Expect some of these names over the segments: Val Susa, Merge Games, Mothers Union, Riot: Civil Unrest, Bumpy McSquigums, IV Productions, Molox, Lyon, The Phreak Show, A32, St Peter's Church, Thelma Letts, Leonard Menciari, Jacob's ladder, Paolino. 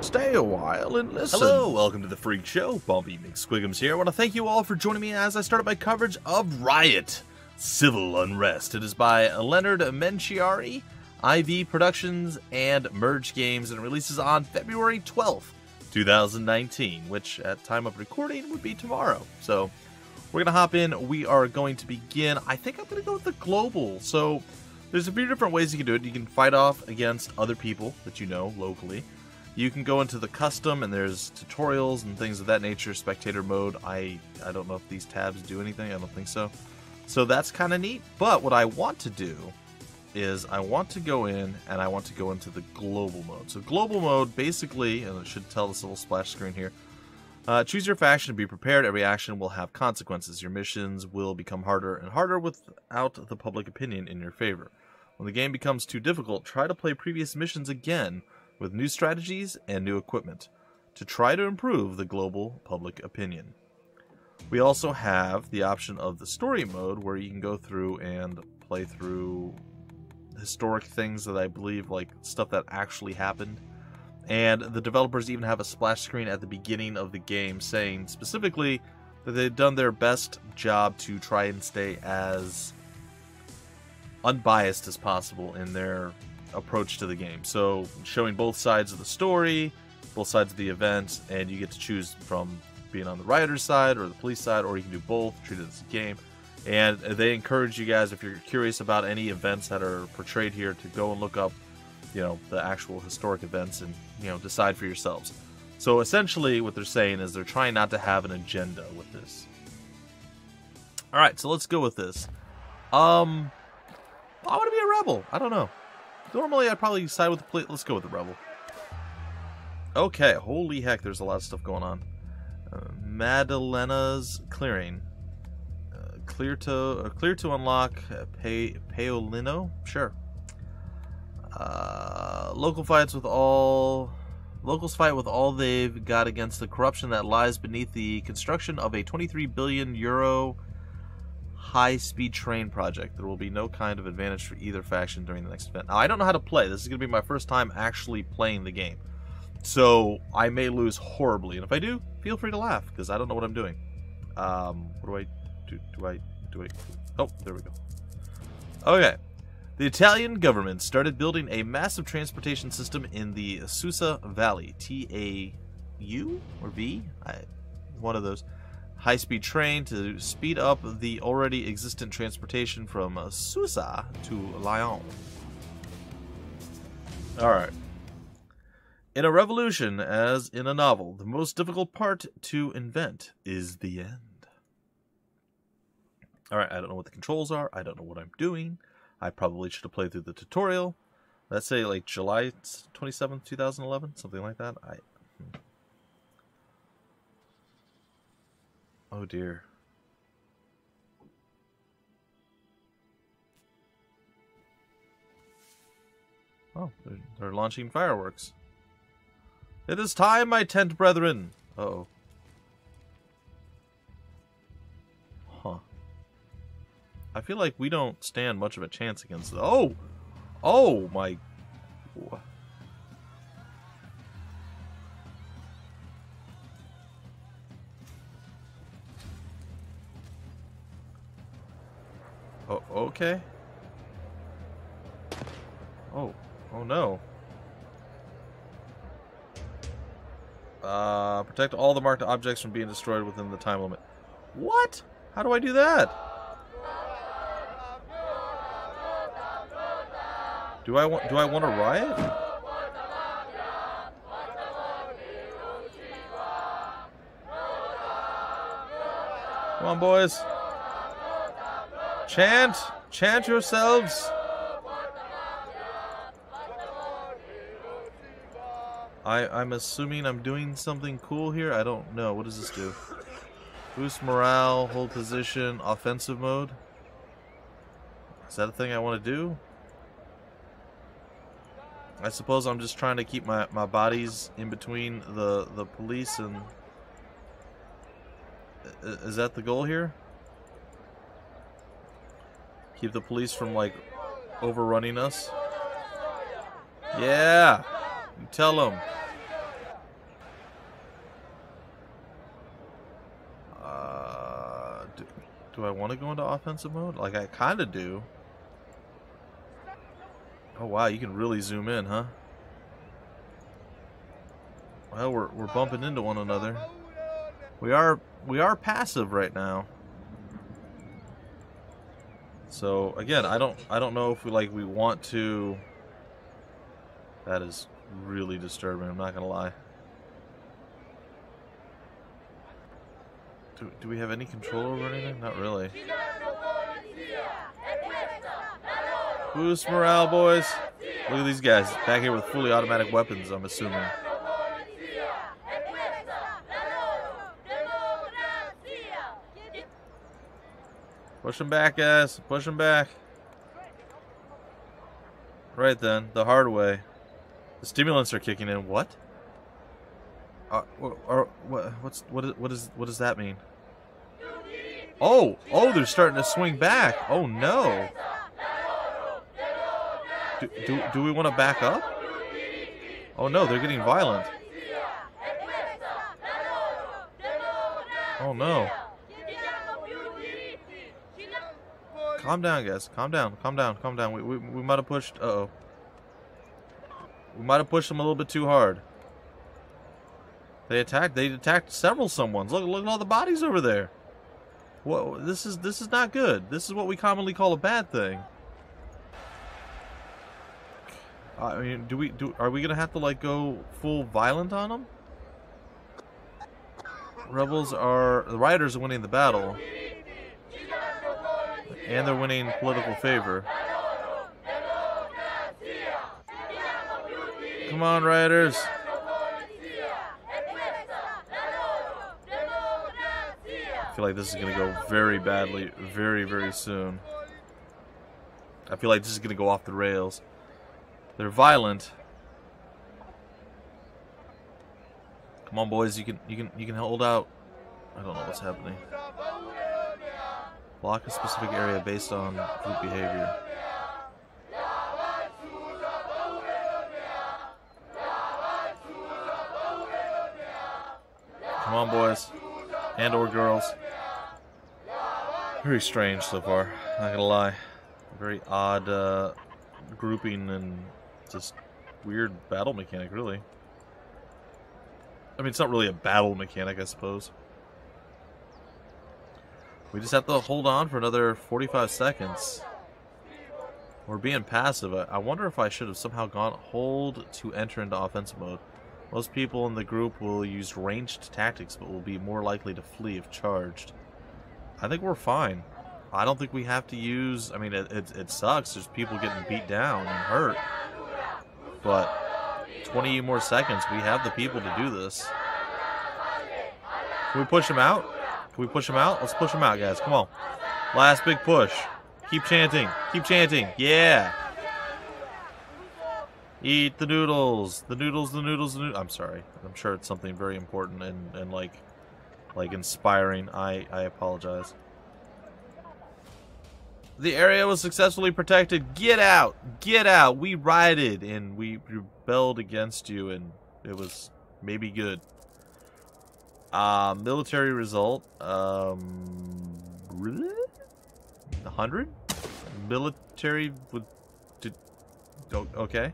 Stay a while and listen. Hello, welcome to The Phreak Show. Bumpy McSquigums here. I want to thank you all for joining me as I start up my coverage of Riot: Civil Unrest. It is by Leonard Menciari, IV Productions, and Merge Games, and releases on February 12th, 2019, which at time of recording would be tomorrow. So we're going to hop in. We are going to begin. I think I'm going to go with the global. So there's a few different ways you can do it. You can fight off against other people that you know locally. You can go into the custom, and there's tutorials and things of that nature, spectator mode. I don't know if these tabs do anything. I don't think so. So that's kind of neat. But what I want to do is I want to go in, and I want to go into the global mode. So global mode, basically, and it should tell this little splash screen here, choose your faction and be prepared. Every action will have consequences. Your missions will become harder and harder without the public opinion in your favor. When the game becomes too difficult, try to play previous missions again, with new strategies and new equipment, to try to improve the global public opinion. We also have the option of the story mode, where you can go through and play through historic things that I believe, like stuff that actually happened. And the developers even have a splash screen at the beginning of the game saying specifically that they've done their best job to try and stay as unbiased as possible in their approach to the game, so showing both sides of the story, both sides of the event, and you get to choose from being on the rioters' side or the police side, or you can do both, treat it as a game. And they encourage you guys, if you're curious about any events that are portrayed here, to go and look up, you know, the actual historic events and, you know, decide for yourselves. So essentially what they're saying is they're trying not to have an agenda with this. All right, so let's go with this. I want to be a rebel. I don't know. Normally, I'd probably side with the police. Let's go with the rebel. Okay, holy heck, there's a lot of stuff going on. Madeleina's clearing. Clear to unlock. Paolino? Sure. Locals fight with all they've got against the corruption that lies beneath the construction of a 23 billion euro high-speed train project. There will be no kind of advantage for either faction during the next event. Now, I don't know how to play. This is going to be my first time actually playing the game, so I may lose horribly. And if I do, feel free to laugh, because I don't know what I'm doing. What do I... Oh, there we go. Okay. The Italian government started building a massive transportation system in the Susa Valley. T-A-U? Or V? One of those. High-speed train to speed up the already existent transportation from Susa to Lyon. Alright. In a revolution, as in a novel, the most difficult part to invent is the end. Alright, I don't know what the controls are. I don't know what I'm doing. I probably should have played through the tutorial. Let's say, like, July 27th, 2011? Something like that. Oh dear. Oh, they're launching fireworks. It is time, my tent brethren. Uh-oh. Huh. I feel like we don't stand much of a chance against the... Oh! Oh, my... Oh, okay. Oh, oh no. Protect all the marked objects from being destroyed within the time limit. What? How do I do that? Do I want to riot? Come on, boys. Chant! Chant yourselves! I'm assuming I'm doing something cool here. I don't know. What does this do? Boost morale, hold position, offensive mode. Is that a thing I want to do? I suppose I'm just trying to keep my bodies in between the police and... Is that the goal here? Keep the police from, like, overrunning us. Yeah! You tell them. Do I want to go into offensive mode? Like, I kind of do. Oh, wow, you can really zoom in, huh? Well, we're bumping into one another. We are passive right now. So again, I don't know if we want to. That is really disturbing, I'm not gonna lie. Do we have any control over anything? Not really. Boost morale, boys. Look at these guys back here with fully automatic weapons, I'm assuming. Push them back, guys. Push them back. Right then, the hard way. The stimulants are kicking in. What? What does that mean? Oh, they're starting to swing back. Oh no. Do we want to back up? Oh no, they're getting violent. Oh no. Calm down, guys. Calm down. Calm down. Calm down. We might have pushed. Uh-oh. We might have pushed them a little bit too hard. They attacked. They attacked several someones. Look at all the bodies over there. Whoa! This is not good. This is what we commonly call a bad thing. I mean, are we gonna have to go full violent on them? The rioters are winning the battle. And they're winning political favor. Come on, rioters. I feel like this is going to go very badly, very, very soon. I feel like this is going to go off the rails. They're violent. Come on, boys. You can hold out. I don't know what's happening. Block a specific area based on group behavior. Come on, boys. And or girls. Very strange so far, not gonna lie. Very odd grouping and just weird battle mechanic, really. I mean, it's not really a battle mechanic, I suppose. We just have to hold on for another 45 seconds. We're being passive. I wonder if I should have somehow gone hold to enter into offensive mode. Most people in the group will use ranged tactics, but will be more likely to flee if charged. I think we're fine. I don't think we have to use... I mean, it sucks. There's people getting beat down and hurt. But 20 more seconds, we have the people to do this. Can we push them out? Can we push them out? Let's push them out, guys. Come on. Last big push. Keep chanting. Keep chanting. Yeah. Eat the noodles. The noodles, the noodles, the noodles. I'm sorry. I'm sure it's something very important and like inspiring. I apologize. The area was successfully protected. Get out. Get out. We rioted and we rebelled against you, and it was maybe good. Military result, 100? Military, okay.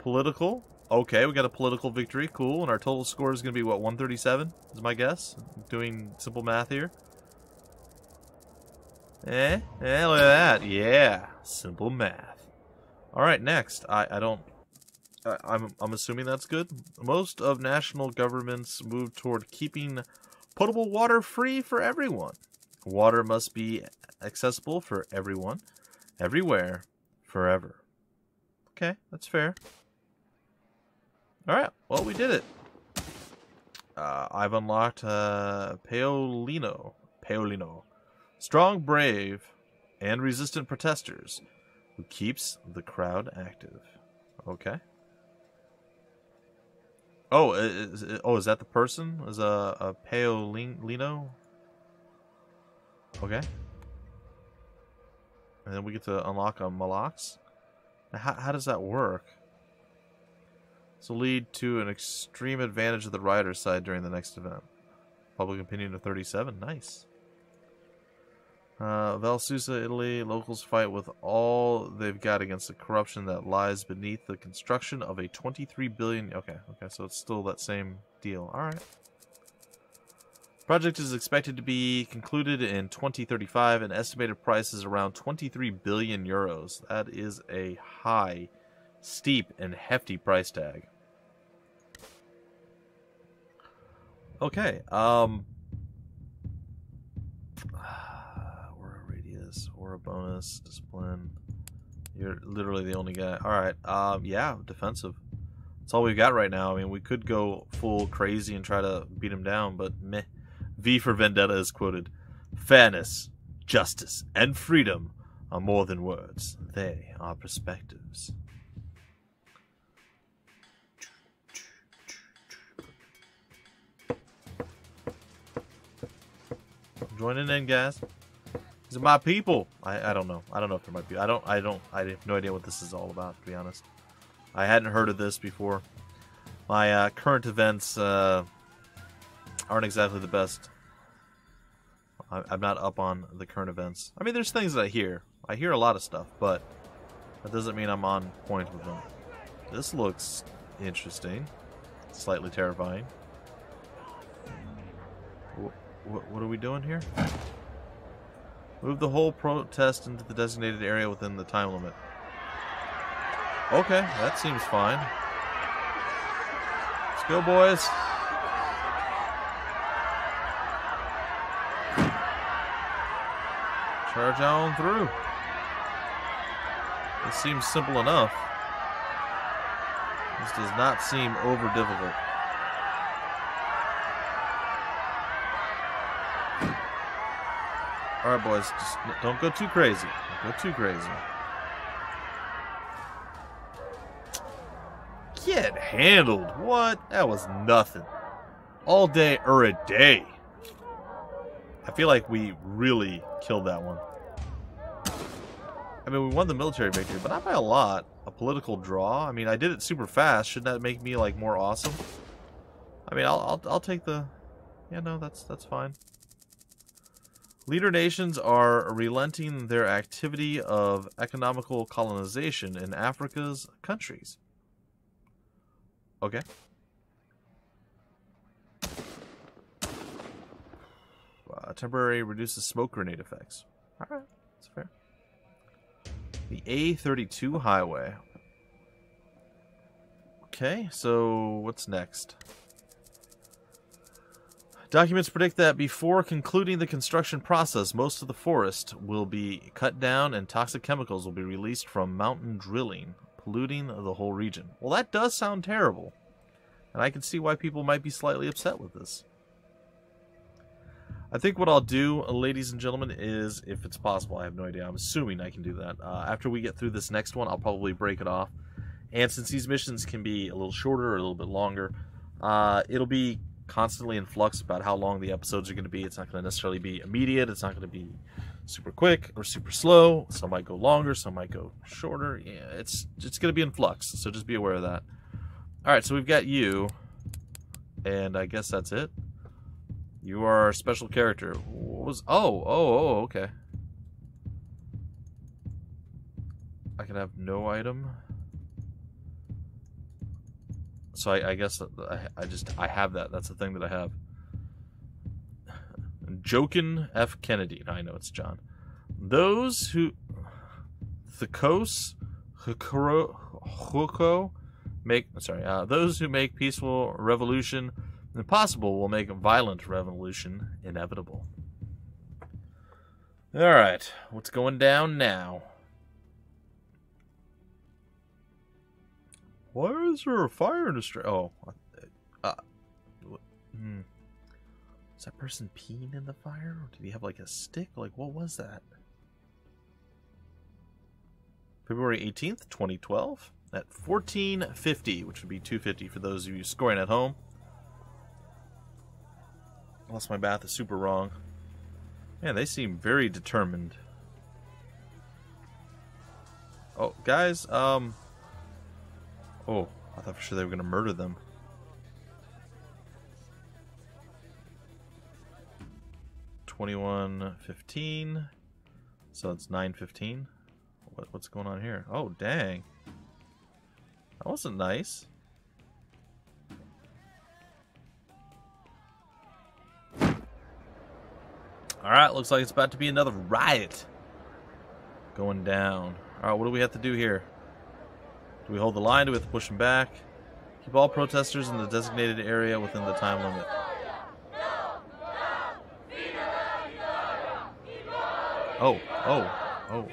Political, okay, we got a political victory, cool, and our total score is going to be, what, 137, is my guess? I'm doing simple math here. Look at that, yeah, simple math. Alright, next, I'm assuming that's good. Most of national governments move toward keeping potable water free for everyone. Water must be accessible for everyone, everywhere, forever. Okay, that's fair. All right, well, we did it. I've unlocked Paolino. Paolino. Strong, brave, and resistant protesters who keeps the crowd active. Okay. Oh, is that the person? Is a Paolino? Okay. And then we get to unlock a Molox. How does that work? This will lead to an extreme advantage of the rider side during the next event. Public opinion of 37. Nice. Val Susa, Italy. Locals fight with all they've got against the corruption that lies beneath the construction of a 23 billion... Okay, so it's still that same deal. Alright. Project is expected to be concluded in 2035. An estimated price is around 23 billion euros. That is a high, steep, and hefty price tag. Okay, or a bonus, discipline. You're literally the only guy. Alright, yeah, defensive. That's all we've got right now. I mean, we could go full crazy and try to beat him down, but meh. V for Vendetta is quoted. Fairness, justice, and freedom are more than words. They are perspectives. Joining in, guys. These are my people. I don't know. I don't know if they're my people. I have no idea what this is all about, to be honest. I hadn't heard of this before. My current events aren't exactly the best. I'm not up on the current events. I mean, there's things that I hear. I hear a lot of stuff, but that doesn't mean I'm on point with them. This looks interesting. Slightly terrifying. What are we doing here? Move the whole protest into the designated area within the time limit. Okay, that seems fine. Let's go, boys. Charge on through. This seems simple enough. This does not seem over difficult. Alright, boys, just don't go too crazy. Don't go too crazy. Get handled. What? That was nothing. All day or a day. I feel like we really killed that one. I mean, we won the military victory, but not by a lot. A political draw. I mean, I did it super fast. Shouldn't that make me, like, more awesome? I mean, I'll take the... Yeah, no, that's fine. Leader nations are relenting their activity of economical colonization in Africa's countries. Okay. Temporary reduces smoke grenade effects. Alright, that's fair. The A32 highway. Okay, so what's next? Documents predict that before concluding the construction process, most of the forest will be cut down and toxic chemicals will be released from mountain drilling, polluting the whole region. Well, that does sound terrible, and I can see why people might be slightly upset with this. I think what I'll do, ladies and gentlemen, is, if it's possible, I have no idea, I'm assuming I can do that. After we get through this next one, I'll probably break it off. And since these missions can be a little shorter or a little bit longer, it'll be constantly in flux about how long the episodes are going to be. It's not going to necessarily be immediate. It's not going to be super quick or super slow. Some might go longer. Some might go shorter. Yeah, it's going to be in flux, so just be aware of that. All right, so we've got you, and I guess that's it. You are our special character. What was... Oh, okay. I can have no item. So I guess I have that. That's the thing that I have. Jokin F. Kennedy. I know it's John. Those who... Thakos Huko make... Sorry. Those who make peaceful revolution impossible will make violent revolution inevitable. Alright. What's going down now? Why is there a fire in the street? Oh. Is that person peeing in the fire? Or did he have like a stick? Like, what was that? February 18th, 2012 at 1450, which would be 250 for those of you scoring at home. Unless my math is super wrong. Man, they seem very determined. Oh, guys, Oh, I thought for sure they were going to murder them. So it's 9:15. What's going on here? Oh, dang. That wasn't nice. Alright, looks like it's about to be another riot going down. Alright, what do we have to do here? Do we hold the line? Do we have to push them back? Keep all protesters in the designated area within the time limit. Oh, oh, oh.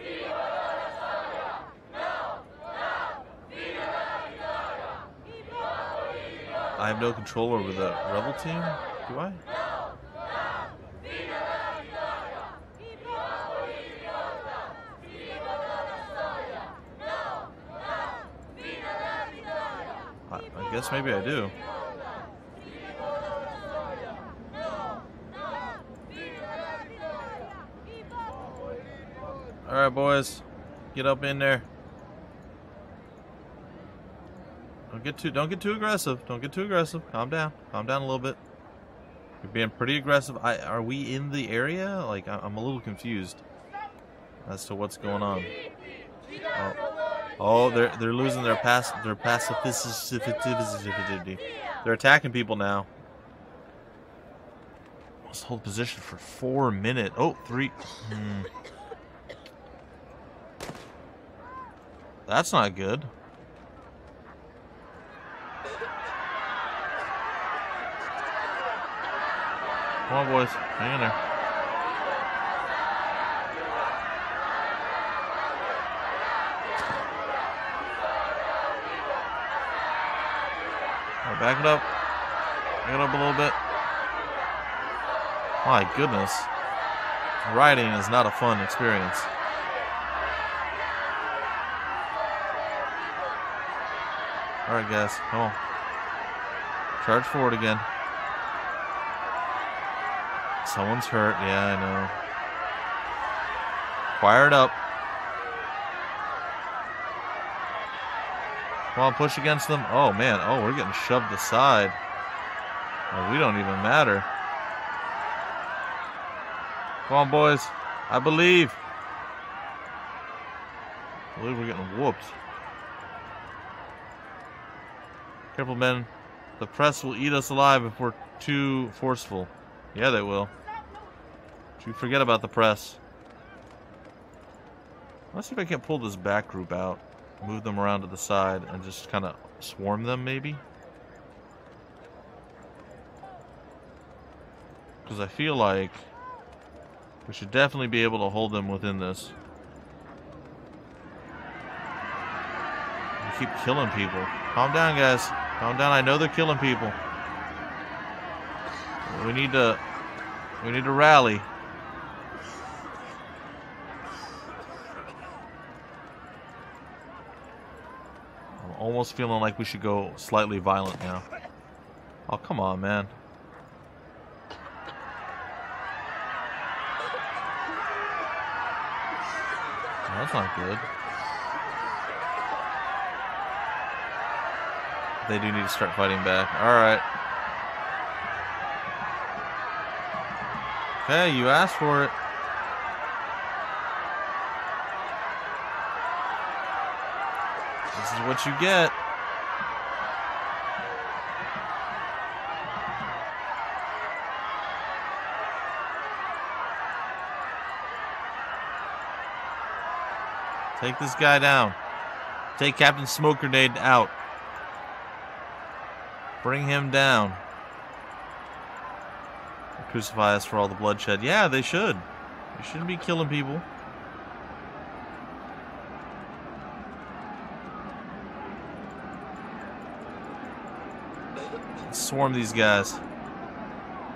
I have no control over the rebel team, do I? I guess maybe I do. Alright, boys. Get up in there. Don't get too aggressive. Don't get too aggressive. Calm down. Calm down a little bit. You're being pretty aggressive. Are we in the area? Like, I'm a little confused as to what's going on. Oh, they're losing their pacifisticity. They're attacking people now. Let's hold position for 4 minutes. Oh, three. That's not good. Come on, boys. Hang in there. Back it up. Back it up a little bit. My goodness. Rioting is not a fun experience. Alright, guys. Come on. Charge forward again. Someone's hurt. Yeah, I know. Fire it up. Come on, push against them. Oh, man. Oh, we're getting shoved aside. Like, we don't even matter. Come on, boys. I believe. I believe we're getting whooped. Careful, men. The press will eat us alive if we're too forceful. Yeah, they will. Don't you forget about the press. Let's see if I can't pull this back group out. Move them around to the side and just kind of swarm them, maybe? Because I feel like we should definitely be able to hold them within this. We keep killing people. Calm down, guys. Calm down. I know they're killing people. We need to rally. Almost feeling like we should go slightly violent now. Oh, come on, man. That's not good. They do need to start fighting back. Alright. Hey, you asked for it. This is what you get. Take this guy down. Take Captain Smoke Grenade out. Bring him down. They'll crucify us for all the bloodshed. Yeah, they should. They shouldn't be killing people. Swarm these guys.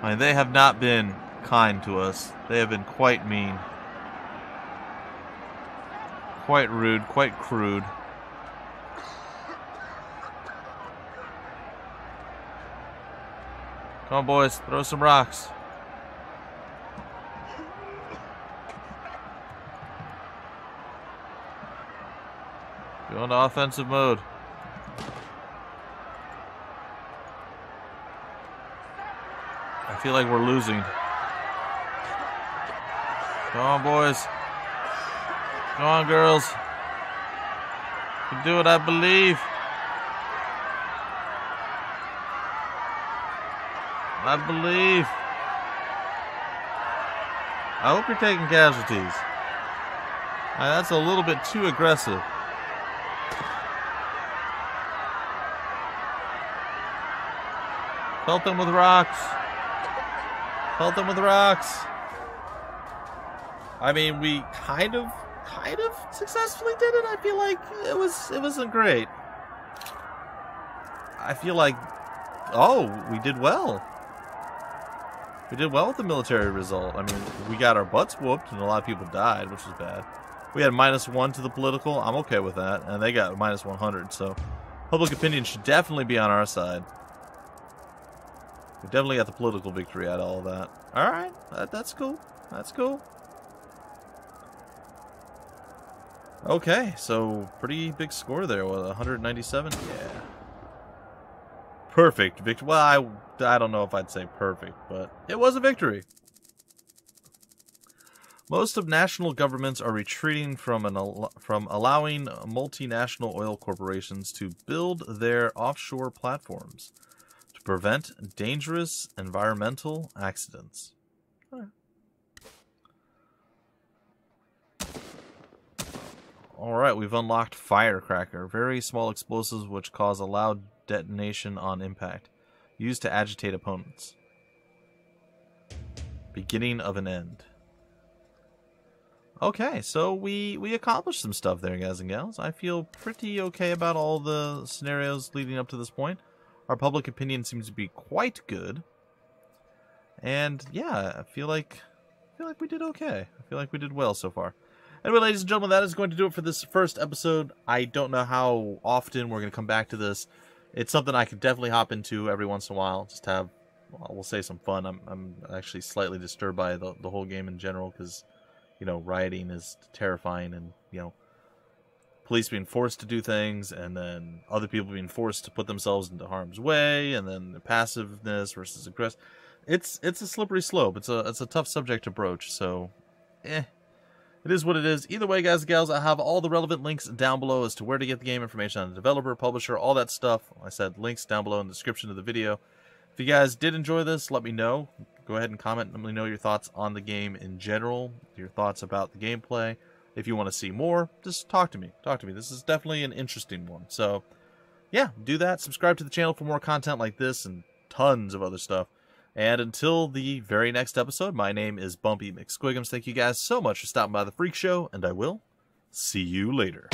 I mean, they have not been kind to us. They have been quite mean. Quite rude, quite crude. Come on, boys, throw some rocks. Go into offensive mode. I feel like we're losing. Come on, boys. Come on, girls. You can do it, I believe. I believe. I hope you're taking casualties. That's a little bit too aggressive. Pelt them with rocks. Pelt them with rocks. I mean, we kind of successfully did it. I feel like it wasn't great. I feel like, oh, we did well. We did well with the military result. I mean, we got our butts whooped and a lot of people died, which was bad. We had -1 to the political. I'm okay with that. And they got -100, so public opinion should definitely be on our side. We definitely got the political victory out of all that. Alright, that's cool. That's cool. Okay, so pretty big score there. What, 197? Yeah. Perfect victory. Well, I don't know if I'd say perfect, but it was a victory. Most of national governments are retreating from allowing multinational oil corporations to build their offshore platforms to prevent dangerous environmental accidents. All right. All right, we've unlocked firecracker. Very small explosives which cause a loud detonation on impact. Used to agitate opponents. Beginning of an end. Okay, so we accomplished some stuff there, guys and gals. I feel pretty okay about all the scenarios leading up to this point. Our public opinion seems to be quite good. And yeah, I feel like we did okay. I feel like we did well so far. Anyway, ladies and gentlemen, that is going to do it for this first episode. I don't know how often we're going to come back to this. It's something I could definitely hop into every once in a while. Just have, we'll say, some fun. I'm actually slightly disturbed by the whole game in general because, you know, rioting is terrifying and, you know, police being forced to do things and then other people being forced to put themselves into harm's way and then the passiveness versus aggressive. It's a slippery slope. It's a tough subject to broach. So, It is what it is. Either way, guys and gals, I have all the relevant links down below as to where to get the game information on the developer, publisher, all that stuff. I said links down below in the description of the video. If you guys did enjoy this, let me know. Go ahead and comment and let me know your thoughts on the game in general, your thoughts about the gameplay. If you want to see more, just talk to me. Talk to me. This is definitely an interesting one. So, yeah, do that. Subscribe to the channel for more content like this and tons of other stuff. And until the very next episode, my name is Bumpy McSquigums. Thank you guys so much for stopping by The Phreak Show, and I will see you later.